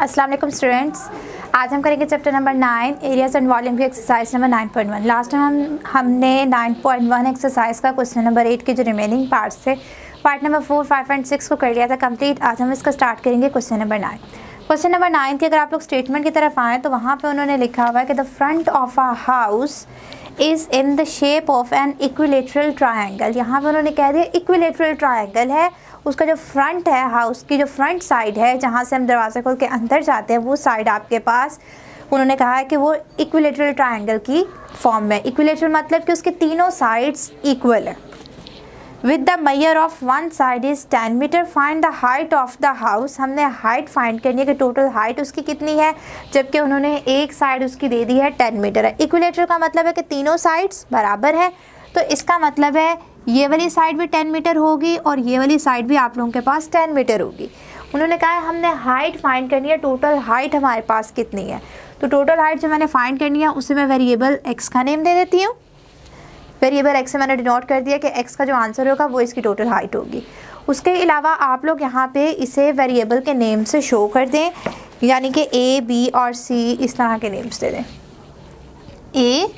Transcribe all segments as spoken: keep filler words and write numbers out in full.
अस्सलाम वालेकुम स्टूडेंट्स, आज हम करेंगे chapter number nine areas and volume की exercise number nine point one. Last time हम हमने नाइन पॉइंट वन एक्सरसाइज का क्वेश्चन नंबर एट के जो रिमेनिंग पार्ट्स थे, part number four five and six को कर लिया था कंप्लीट। आज हम इसका स्टार्ट करेंगे question number nine. Question number nine की अगर आप लोग स्टेटमेंट की तरफ आएँ तो वहाँ पर उन्होंने लिखा हुआ है कि the front of a house is in the shape of an equilateral triangle. यहाँ पर उन्होंने कह दिया इक्विलेटरल ट्राइंगल है, उसका जो फ्रंट है हाउस की जो फ्रंट साइड है जहाँ से हम दरवाज़ा खोल के अंदर जाते हैं वो साइड आपके पास उन्होंने कहा है कि वो इक्विलेटरल ट्राइंगल की फॉर्म में। इक्विलेटरल मतलब कि उसके तीनों साइड्स इक्वल है। With the measure of one side is ten metre, find the height of the house. हमने हाइट फाइंड करनी है कि टोटल हाइट उसकी कितनी है, जबकि उन्होंने एक साइड उसकी दे दी है टेन मीटर है। इक्विलेटरल का मतलब है कि तीनों साइड्स बराबर है, तो इसका मतलब है ये वाली साइड भी टेन मीटर होगी और ये वाली साइड भी आप लोगों के पास टेन मीटर होगी। उन्होंने कहा है हमने हाइट फाइंड करनी है, टोटल हाइट हमारे पास कितनी है। तो टोटल हाइट जो मैंने फाइंड करनी है उसे मैं वेरिएबल एक्स का नेम दे देती हूँ। वेरिएबल एक्स से मैंने डिनोट कर दिया कि एक्स का जो आंसर होगा वो इसकी टोटल हाइट होगी। उसके अलावा आप लोग यहाँ पे इसे वेरिएबल के नेम से शो कर दें, यानी कि ए बी और सी इस तरह के नेम्स दे दें, ए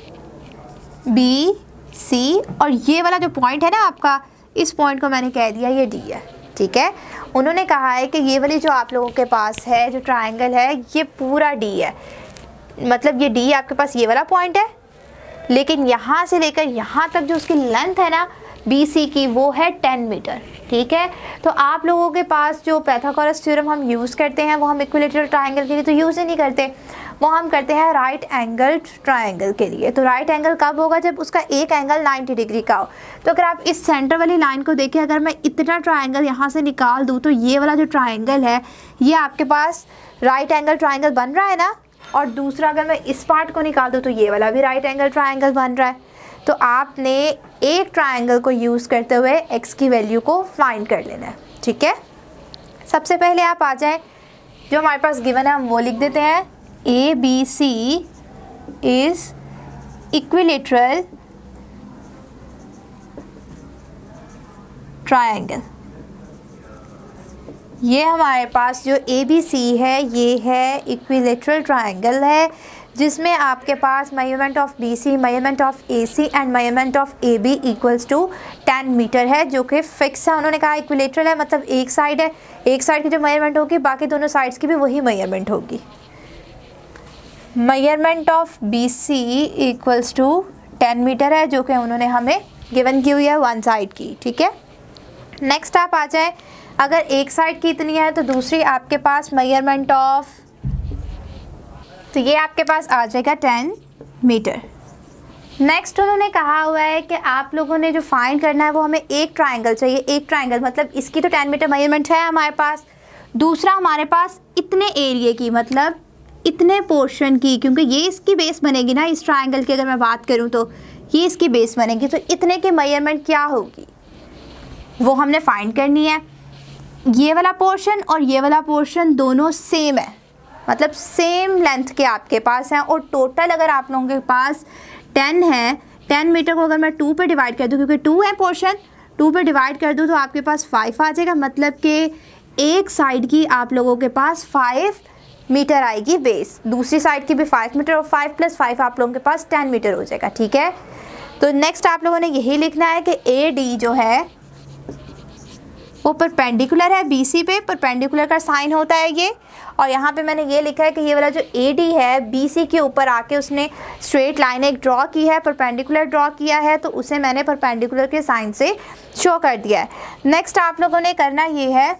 बी सी, और ये वाला जो पॉइंट है ना आपका, इस पॉइंट को मैंने कह दिया ये डी है। ठीक है, उन्होंने कहा है कि ये वाली जो आप लोगों के पास है जो ट्राइंगल है ये पूरा डी है, मतलब ये डी आपके पास ये वाला पॉइंट है, लेकिन यहाँ से लेकर यहाँ तक जो उसकी लेंथ है ना बी सी की वो है टेन मीटर। ठीक है, तो आप लोगों के पास जो पाइथागोरस थ्योरम हम यूज़ करते हैं वो हम इक्विलेटरल ट्राइंगल के लिए तो यूज़ ही नहीं करते, वो हम करते हैं राइट एंगल ट्राइंगल के लिए। तो राइट एंगल कब होगा, जब उसका एक एंगल नाइन्टी डिग्री का हो। तो अगर आप इस सेंटर वाली लाइन को देखें, अगर मैं इतना ट्राइंगल यहाँ से निकाल दूँ तो ये वाला जो ट्राइंगल है ये आपके पास राइट एंगल ट्राइंगल बन रहा है ना, और दूसरा अगर मैं इस पार्ट को निकाल दूँ तो ये वाला भी राइट एंगल ट्राइंगल बन रहा है। तो आपने एक ट्राइंगल को यूज़ करते हुए एक्स की वैल्यू को फाइंड कर लेना है। ठीक है, सबसे पहले आप आ जाएं, जो हमारे पास गिवन है हम वो लिख देते हैं, A B C is equilateral triangle. ये हमारे पास जो ए बी सी है ये है इक्विलेटरल ट्राइंगल है, जिसमें आपके पास measurement of B C, measurement of A C and measurement of A B equals to ten metre है, जो कि फिक्स है। उन्होंने कहा इक्विलेटरल है मतलब एक साइड है, एक साइड की जो मेजरमेंट होगी बाकी दोनों साइड्स की भी वही मेजरमेंट होगी। Measurement of B C equals to ten metre है, जो कि उन्होंने हमें गिवन की हुई है वन साइड की। ठीक है, नेक्स्ट आप आ जाए, अगर एक साइड की इतनी है तो दूसरी आपके पास मेजरमेंट ऑफ, तो ये आपके पास आ जाएगा टेन मीटर। नेक्स्ट उन्होंने कहा हुआ है कि आप लोगों ने जो फाइंड करना है वो हमें एक ट्राइंगल चाहिए, एक ट्राइंगल मतलब इसकी तो टेन मीटर मेजरमेंट है हमारे पास, दूसरा हमारे पास इतने एरिया की मतलब इतने पोर्शन की, क्योंकि ये इसकी बेस बनेगी ना, इस ट्राइंगल की अगर मैं बात करूँ तो ये इसकी बेस बनेगी, तो इतने की मेजरमेंट क्या होगी वो हमने फाइंड करनी है। ये वाला पोर्शन और ये वाला पोर्शन दोनों सेम है, मतलब सेम लेंथ के आपके पास हैं, और टोटल अगर आप लोगों के पास टेन है, टेन मीटर को अगर मैं टू पे डिवाइड कर दूं, क्योंकि टू है पोर्शन, टू पे डिवाइड कर दूं तो आपके पास फाइव आ जाएगा, मतलब कि एक साइड की आप लोगों के पास फाइव मीटर आएगी बेस, दूसरी साइड की भी फाइव मीटर, और फाइव प्लस फाइव आप लोगों के पास टेन मीटर हो जाएगा। ठीक है, तो नेक्स्ट आप लोगों ने यही लिखना है कि ए डी जो है वो परपेंडिकुलर है बीसी पे, परपेंडिकुलर का साइन होता है ये, और यहाँ पे मैंने ये लिखा है कि ये वाला जो एडी है बीसी के ऊपर आके उसने स्ट्रेट लाइन एक ड्रॉ की है, परपेंडिकुलर ड्रॉ किया है, तो उसे मैंने परपेंडिकुलर के साइन से शो कर दिया है। नेक्स्ट आप लोगों ने करना ये है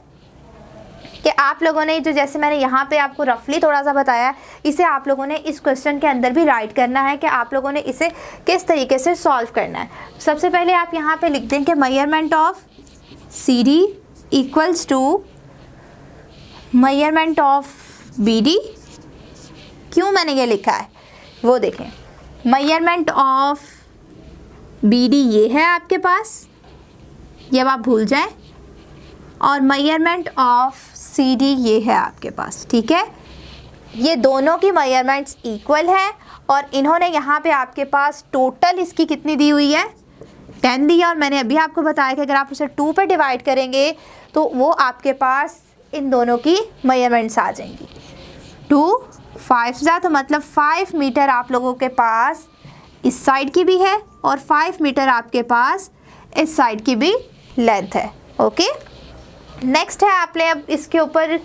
कि आप लोगों ने जो, जैसे मैंने यहाँ पे आपको रफली थोड़ा सा बताया, इसे आप लोगों ने इस क्वेश्चन के अंदर भी राइट करना है कि आप लोगों ने इसे किस तरीके से सॉल्व करना है। सबसे पहले आप यहाँ पर लिख दें कि measurement of C D equals to measurement of B D. क्यों मैंने ये लिखा है वो देखें, मेजरमेंट ऑफ बी डी ये है आपके पास, ये आप भूल जाएं, और मेजरमेंट ऑफ सी डी ये है आपके पास। ठीक है, ये दोनों की मेजरमेंट्स इक्वल है, और इन्होंने यहाँ पे आपके पास टोटल इसकी कितनी दी हुई है, टेन दिया, और मैंने अभी आपको बताया कि अगर आप उसे टू पे डिवाइड करेंगे तो वो आपके पास इन दोनों की मेजरमेंट्स आ जाएंगी। टू फाइव ज़ा, तो मतलब फाइव मीटर आप लोगों के पास इस साइड की भी है और फाइव मीटर आपके पास इस साइड की भी लेंथ है। ओके, नेक्स्ट है आपने अब इसके ऊपर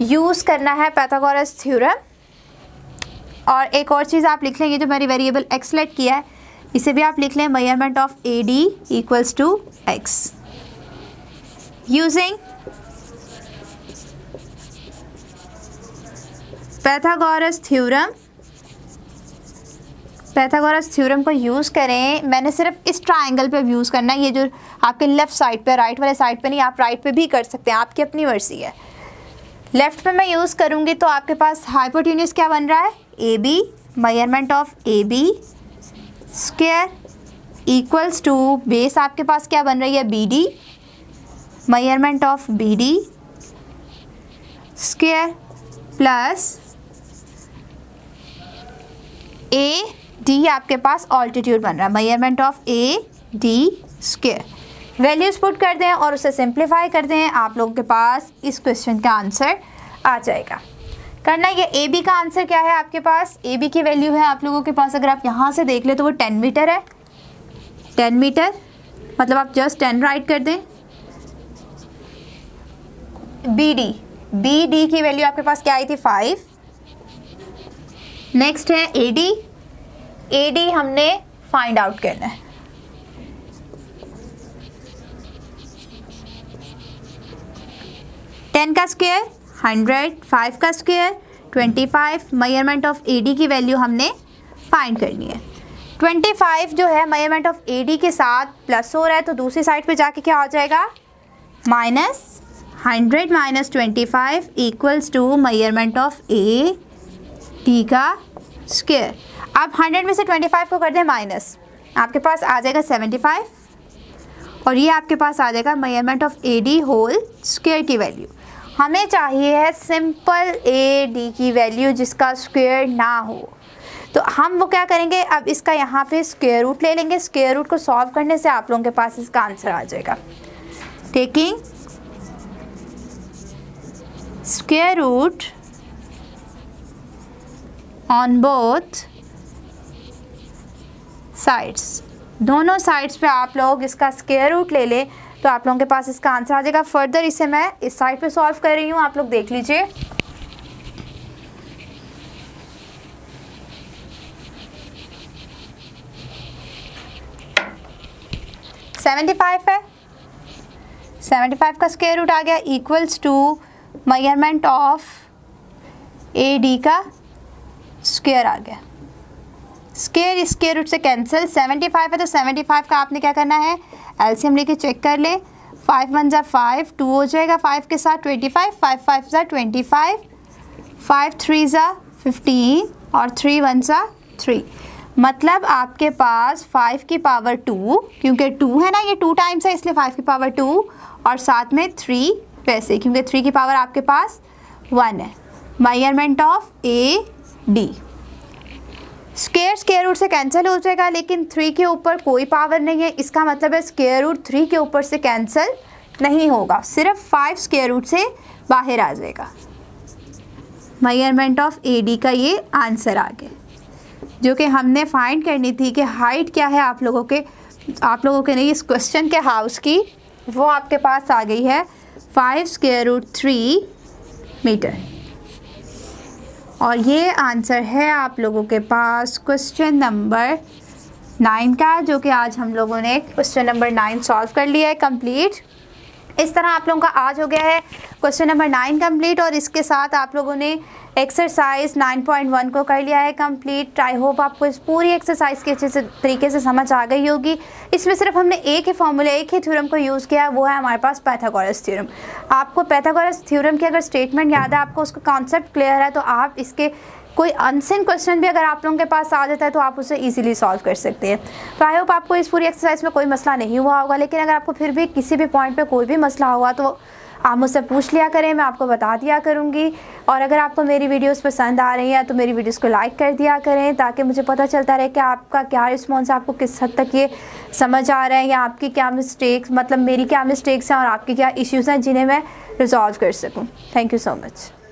यूज़ करना है पाइथागोरस थ्योरम। और एक और चीज़ आप लिख लेंगे, जो मैंने वेरिएबल एक्स सेलेक्ट किया है इसे भी आप लिख लें, measurement of A D equals to x using Pythagoras theorem. Pythagoras theorem को यूज़ करें, मैंने सिर्फ इस ट्राइंगल पे यूज़ करना है, ये जो आपके लेफ़्ट साइड पे, राइट वाले साइड पे नहीं, आप राइट पे भी कर सकते हैं, आपकी अपनी मर्जी है। लेफ़्ट पे मैं यूज़ करूँगी तो आपके पास हाइपोटेन्यूस क्या बन रहा है, A B, measurement of A B square equals to base आपके पास क्या बन रही है, B D, measurement of B D square plus A D आपके पास ऑल्टीट्यूड बन रहा है, measurement of A D square. Values put कर दें और उसे सिंप्लीफाई कर दें, आप लोगों के पास इस क्वेश्चन का आंसर आ जाएगा। करना ये ए बी का आंसर क्या है, आपके पास ए बी की वैल्यू है आप लोगों के पास, अगर आप यहाँ से देख ले तो वो टेन मीटर है, टेन मीटर मतलब आप जस्ट टेन राइट कर दें। बी डी, बी डी की वैल्यू आपके पास क्या आई थी, फाइव। नेक्स्ट है ए डी, ए डी हमने फाइंड आउट करना है। टेन का स्क्वायर हंड्रेड, फाइव का square twenty five, measurement of A D की वैल्यू हमने फाइंड करनी है। ट्वेंटी फाइव जो है मेजरमेंट ऑफ ए डी के साथ प्लस हो रहा है, तो दूसरी साइड पे जाके क्या हो जाएगा, minus hundred minus twenty five equals to measurement of A D का स्क्वायर। आप हंड्रेड में से ट्वेंटी फाइव को कर दें माइनस, आपके पास आ जाएगा सेवेंटी फाइव, और ये आपके पास आ जाएगा measurement of A D whole square की वैल्यू। हमें चाहिए है सिंपल ए डी की वैल्यू जिसका स्क्वायर ना हो, तो हम वो क्या करेंगे, अब इसका यहाँ पे स्क्वायर रूट ले लेंगे, स्क्वायर रूट को सॉल्व करने से आप लोगों के पास इसका आंसर आ जाएगा। Taking square root on both sides, दोनों साइड्स पे आप लोग इसका स्क्वायर रूट ले लें तो आप लोगों के पास इसका आंसर आ जाएगा। फर्दर इसे मैं इस साइड पे सॉल्व कर रही हूँ, आप लोग देख लीजिए। सेवेंटी फाइव है, सेवेंटी फाइव का स्क्वायर रूट आ गया equals to measurement of A D का स्क्वायर आ गया। स्क्वायर स्क्वायर रूट से कैंसिल, सेवेंटी फाइव है तो सेवेंटी फाइव का आपने क्या करना है, एलसीएम लेके चेक कर ले। फाइव वन ज़ा फाइव, टू हो जाएगा फाइव के साथ ट्वेंटी फाइव, फाइव फाइव ज़ा ट्वेंटी फाइव, फाइव थ्री ज़ा फिफ्टीन और थ्री वन ज़ा थ्री, मतलब आपके पास फाइव की पावर टू, क्योंकि टू है ना ये टू टाइम्स है इसलिए फाइव की पावर टू, और साथ में थ्री पैसे क्योंकि थ्री की पावर आपके पास वन है। Measurement of A D, square square root से कैंसिल हो जाएगा, लेकिन थ्री के ऊपर कोई पावर नहीं है, इसका मतलब है स्क्वायर रूट थ्री के ऊपर से कैंसिल नहीं होगा, सिर्फ फाइव स्क्वायर रूट से बाहर आ जाएगा। मेजरमेंट ऑफ ए डी का ये आंसर आ गया, जो कि हमने फाइंड करनी थी कि हाइट क्या है आप लोगों के, आप लोगों के नहीं इस क्वेश्चन के हाउस की, वो आपके पास आ गई है five square root three metre, और ये आंसर है आप लोगों के पास क्वेश्चन नंबर नाइन का, जो कि आज हम लोगों ने क्वेश्चन नंबर नाइन सॉल्व कर लिया है कंप्लीट। इस तरह आप लोगों का आज हो गया है क्वेश्चन नंबर नाइन कंप्लीट, और इसके साथ आप लोगों ने एक्सरसाइज नाइन पॉइंट वन को कर लिया है कंप्लीट। आई होप आपको इस पूरी एक्सरसाइज के अच्छे से तरीके से समझ आ गई होगी। इसमें सिर्फ हमने एक ही फार्मूला, एक ही थ्योरम को यूज़ किया, वो है हमारे पास पाइथागोरस थ्योरम। आपको पाइथागोरस थ्योरम की अगर स्टेटमेंट याद है, आपको उसका कॉन्सेप्ट क्लियर है, तो आप इसके कोई अनसिन क्वेश्चन भी अगर आप लोगों के पास आ जाता है तो आप उसे इजीली सॉल्व कर सकते हैं। तो आई होप आपको इस पूरी एक्सरसाइज में कोई मसला नहीं हुआ होगा, लेकिन अगर आपको फिर भी किसी भी पॉइंट पे कोई भी मसला हुआ तो आप मुझसे पूछ लिया करें, मैं आपको बता दिया करूँगी। और अगर आपको मेरी वीडियोस पसंद आ रही हैं तो मेरी वीडियोस को लाइक कर दिया करें, ताकि मुझे पता चलता रहे कि आपका क्या रिस्पॉन्स, आपको किस हद तक ये समझ आ रहा है, या आपकी क्या मिस्टेक्स, मतलब मेरी क्या मिस्टेक्स हैं और आपकी क्या इश्यूज़ हैं जिन्हें मैं रिजॉल्व कर सकूँ। Thank you so much.